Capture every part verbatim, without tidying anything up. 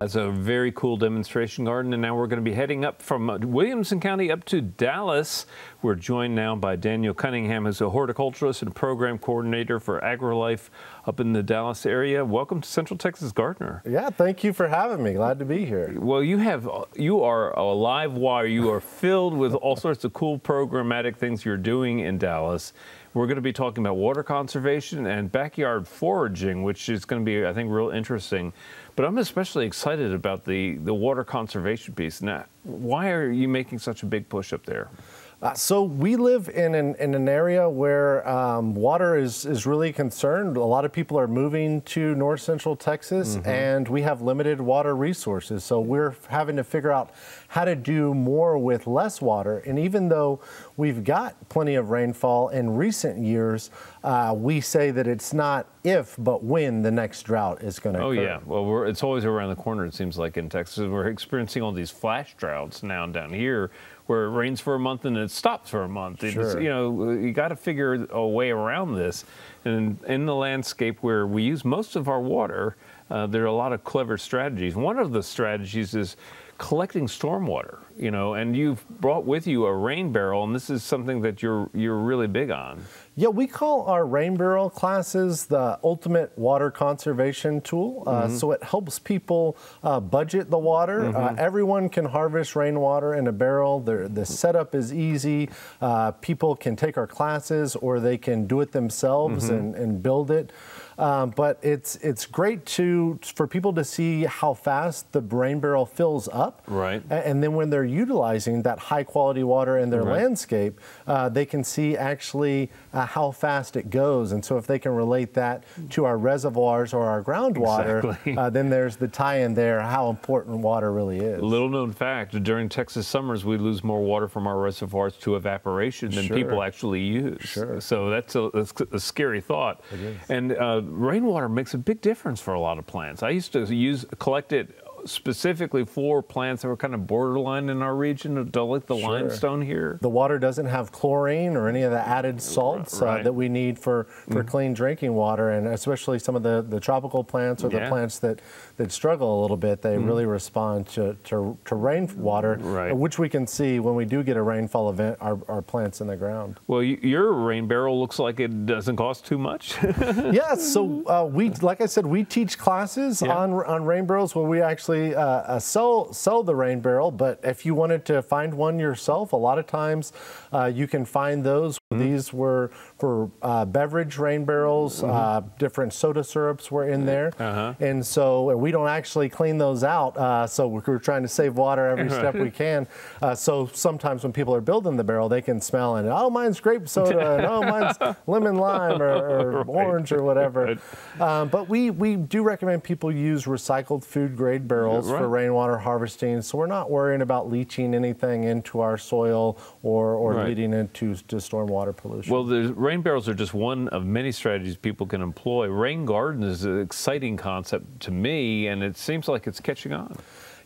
That's a very cool demonstration garden, and now we're going to be heading up from Williamson County up to Dallas. We're joined now by Daniel Cunningham, who's a horticulturist and program coordinator for AgriLife up in the Dallas area. Welcome to Central Texas Gardener. Yeah, thank you for having me. Glad to be here. Well, you have you are a live wire. You are filled with all sorts of cool programmatic things you're doing in Dallas. We're going to be talking about water conservation and backyard foraging, which is going to be, I think, real interesting. But I'm especially excited about the, the water conservation piece. Now, why are you making such a big push up there? Uh, so we live in an, in an area where um, water is, is really concerned. A lot of people are moving to North Central Texas, mm-hmm. and we have limited water resources. So we're having to figure out how to do more with less water. And even though we've got plenty of rainfall in recent years, uh, we say that it's not if, but when the next drought is going to occur. Oh yeah, well, we're, it's always around the corner, it seems like, in Texas. We're experiencing all these flash droughts now down here, where it rains for a month and it stops for a month. Sure. It's, you know, you got to figure a way around this. And in the landscape where we use most of our water, uh, there are a lot of clever strategies. One of the strategies is collecting stormwater, you know, and you've brought with you a rain barrel, and this is something that you're you're really big on. Yeah, we call our rain barrel classes the ultimate water conservation tool. Mm-hmm. uh, so it helps people uh, budget the water. Mm-hmm. uh, everyone can harvest rainwater in a barrel. They're, the setup is easy. Uh, people can take our classes, or they can do it themselves, mm-hmm. and, and build it. Um, but it's it's great to for people to see how fast the rain barrel fills up, right? And, and then when they're utilizing that high quality water in their right. landscape, uh, they can see actually uh, how fast it goes. And so if they can relate that to our reservoirs or our groundwater, exactly. uh, then there's the tie-in there how important water really is. Little known fact: during Texas summers, we lose more water from our reservoirs to evaporation than sure. people actually use. Sure. So that's a, that's a scary thought. It is. And uh, rainwater makes a big difference for a lot of plants. I used to use collect it specifically for plants that were kind of borderline in our region, like the sure. limestone here. The water doesn't have chlorine or any of the added salts right. uh, that we need for, for mm-hmm. clean drinking water, and especially some of the, the tropical plants or yeah. the plants that, that struggle a little bit, they mm-hmm. really respond to, to, to rainwater, right. which we can see when we do get a rainfall event, our, our plants in the ground. Well, you, your rain barrel looks like it doesn't cost too much. yeah, so uh, we, like I said, we teach classes yeah. on, on rain barrels where we actually Uh, uh, sell sell the rain barrel, but if you wanted to find one yourself, a lot of times uh, you can find those. Mm-hmm. These were for uh, beverage rain barrels. Mm-hmm. uh, different soda syrups were in there, uh-huh. and so we don't actually clean those out. Uh, so we're trying to save water every step we can. Uh, so sometimes when people are building the barrel, they can smell and oh, mine's grape soda, and oh, mine's lemon lime or, or right. orange or whatever. Right. Um, but we we do recommend people use recycled food grade barrels. Right. For rainwater harvesting, so we're not worrying about leaching anything into our soil or, or right. leading into to stormwater pollution. Well, the rain barrels are just one of many strategies people can employ. Rain garden is an exciting concept to me, and it seems like it's catching on.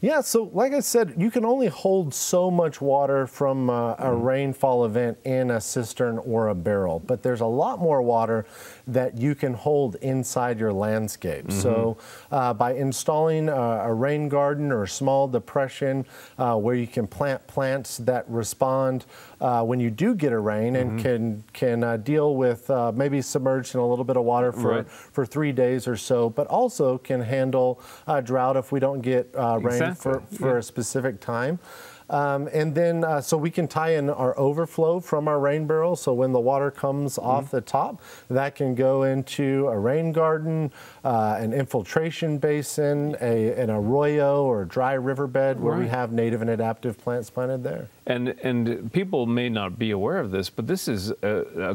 Yeah, so like I said, you can only hold so much water from a, a mm. rainfall event in a cistern or a barrel, but there's a lot more water that you can hold inside your landscape. Mm-hmm. So uh, by installing a, a rain garden or a small depression uh, where you can plant plants that respond uh, when you do get a rain mm-hmm. and can can uh, deal with uh, maybe submerged in a little bit of water for, right. for three days or so, but also can handle uh, drought if we don't get uh, rain exactly. for, for yeah. a specific time. Um, and then, uh, so we can tie in our overflow from our rain barrel. So when the water comes mm-hmm. off the top, that can go into a rain garden, uh, an infiltration basin, a, an arroyo or dry riverbed where right. we have native and adaptive plants planted there. And, and people may not be aware of this, but this is uh, uh,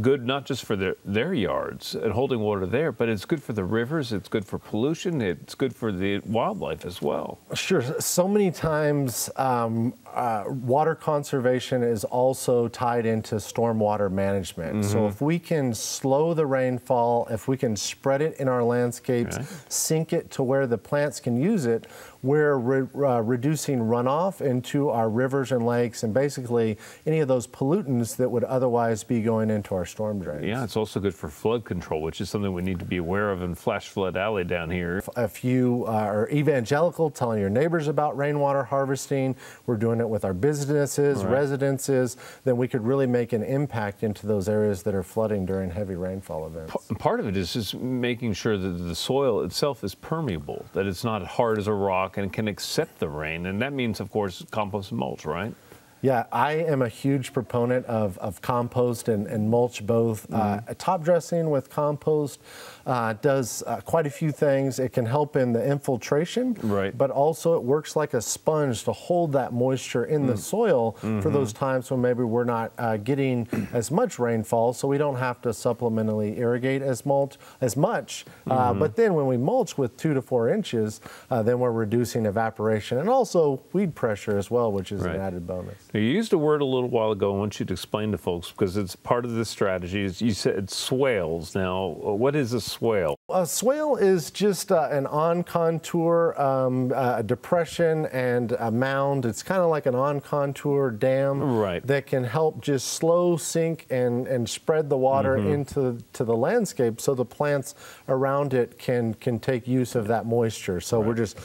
good not just for their, their yards and holding water there, but it's good for the rivers, it's good for pollution, it's good for the wildlife as well. Sure, so many times um, uh, water conservation is also tied into stormwater management. Mm-hmm. So if we can slow the rainfall, if we can spread it in our landscapes, right. sink it to where the plants can use it, we're re uh, reducing runoff into our rivers and lakes and basically any of those pollutants that would otherwise be going into our storm drains. Yeah, it's also good for flood control, which is something we need to be aware of in Flash Flood Alley down here. If you are evangelical, telling your neighbors about rainwater harvesting, we're doing it with our businesses, right. residences, then we could really make an impact into those areas that are flooding during heavy rainfall events. Part of it is just making sure that the soil itself is permeable, that it's not hard as a rock and can accept the rain, and that means, of course, compost and mulch, right? Yeah, I am a huge proponent of, of compost and, and mulch both. Mm-hmm. uh, top dressing with compost uh, does uh, quite a few things. It can help in the infiltration, right. but also it works like a sponge to hold that moisture in mm. the soil mm-hmm. for those times when maybe we're not uh, getting as much rainfall, so we don't have to supplementally irrigate as, mulch, as much. Mm-hmm. uh, but then when we mulch with two to four inches, uh, then we're reducing evaporation and also weed pressure as well, which is right. an added bonus. You used a word a little while ago. I want you to explain to folks, because it's part of the strategy. You said swales. Now, what is a swale? A swale is just uh, an on-contour um, uh, depression and a mound. It's kind of like an on-contour dam right. that can help just slow sink and, and spread the water mm-hmm. into to the landscape so the plants around it can, can take use of that moisture. So right. we're just,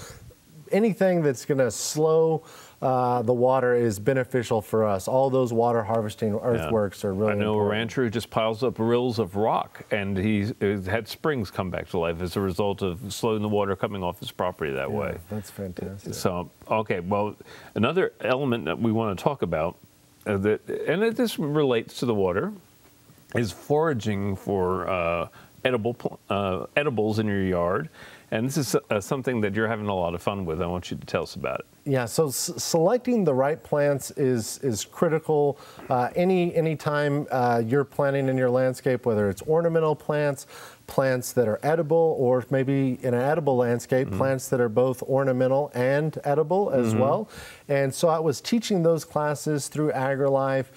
anything that's going to slow Uh, the water is beneficial for us. All those water harvesting earthworks yeah. are really I know important. A rancher who just piles up rills of rock, and he's, he's had springs come back to life as a result of slowing the water coming off his property that yeah, way. That's fantastic. So, okay, well, another element that we want to talk about, uh, that, and that this relates to the water, is foraging for uh, edible uh, edibles in your yard. And this is uh, something that you're having a lot of fun with. I want you to tell us about it. Yeah, so s selecting the right plants is is critical. Uh, any any time uh, you're planting in your landscape, whether it's ornamental plants, plants that are edible, or maybe in an edible landscape, mm-hmm. plants that are both ornamental and edible as mm-hmm. well. And so I was teaching those classes through AgriLife.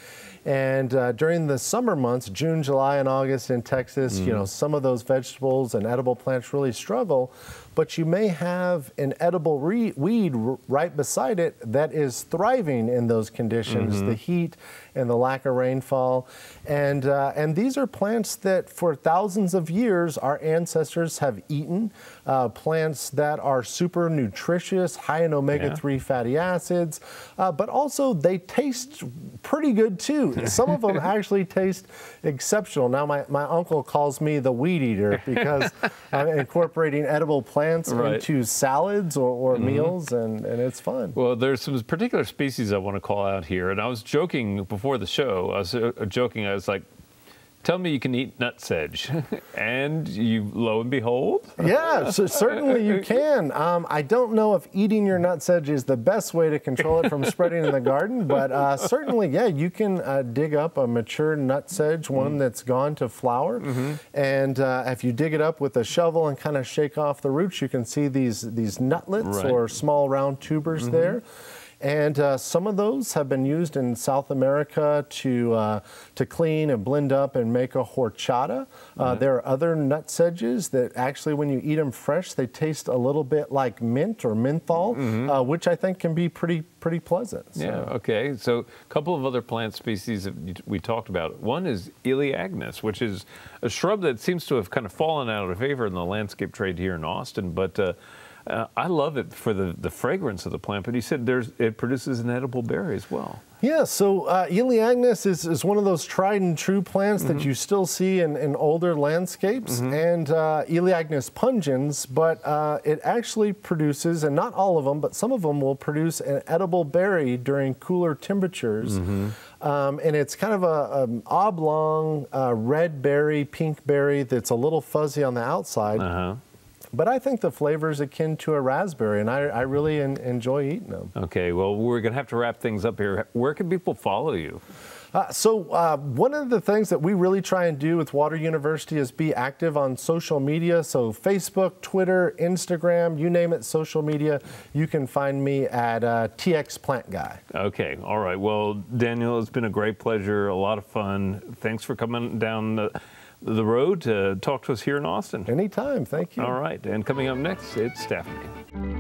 And uh, during the summer months, June, July, and August in Texas, mm. you know, some of those vegetables and edible plants really struggle, but you may have an edible re weed r right beside it that is thriving in those conditions, mm-hmm. the heat and the lack of rainfall. And, uh, and these are plants that for thousands of years our ancestors have eaten, uh, plants that are super nutritious, high in omega three yeah. fatty acids, uh, but also they taste pretty good too. Some of them actually taste exceptional. Now, my, my uncle calls me the weed eater because I'm incorporating edible plants right. into salads or, or mm-hmm. meals, and, and it's fun. Well, there's some particular species I want to call out here, and I was joking before the show. I was uh, joking. I was like, tell me you can eat nutsedge, and you, lo and behold. Yeah, so certainly you can. Um, I don't know if eating your nutsedge is the best way to control it from spreading in the garden, but uh, certainly, yeah, you can uh, dig up a mature nutsedge, one that's gone to flower, mm-hmm. and uh, if you dig it up with a shovel and kind of shake off the roots, you can see these, these nutlets right. or small round tubers mm-hmm. there. And uh, some of those have been used in South America to uh, to clean and blend up and make a horchata. Uh, mm-hmm. There are other nutsedges that actually, when you eat them fresh, they taste a little bit like mint or menthol, mm-hmm. uh, which I think can be pretty pretty pleasant. So. Yeah. Okay. So a couple of other plant species that we talked about. One is Elaeagnus, which is a shrub that seems to have kind of fallen out of favor in the landscape trade here in Austin, but. Uh, Uh, I love it for the, the fragrance of the plant, but he said there's, it produces an edible berry as well. Yeah, so uh, Elaeagnus is, is one of those tried and true plants mm-hmm. that you still see in, in older landscapes, mm-hmm. and uh, Elaeagnus pungens, but uh, it actually produces, and not all of them, but some of them will produce an edible berry during cooler temperatures. Mm-hmm. Um, and it's kind of a, an oblong uh, red berry, pink berry that's a little fuzzy on the outside. Uh-huh. But I think the flavor is akin to a raspberry, and I, I really en enjoy eating them. Okay, well, we're going to have to wrap things up here. Where can people follow you? Uh, so uh, one of the things that we really try and do with Water University is be active on social media. So Facebook, Twitter, Instagram, you name it, social media. You can find me at uh, T X Plant Guy. Okay. All right. Well, Daniel, it's been a great pleasure, a lot of fun. Thanks for coming down the... the road to talk to us here in Austin. Anytime, thank you. All right, and coming up next, it's Stephanie.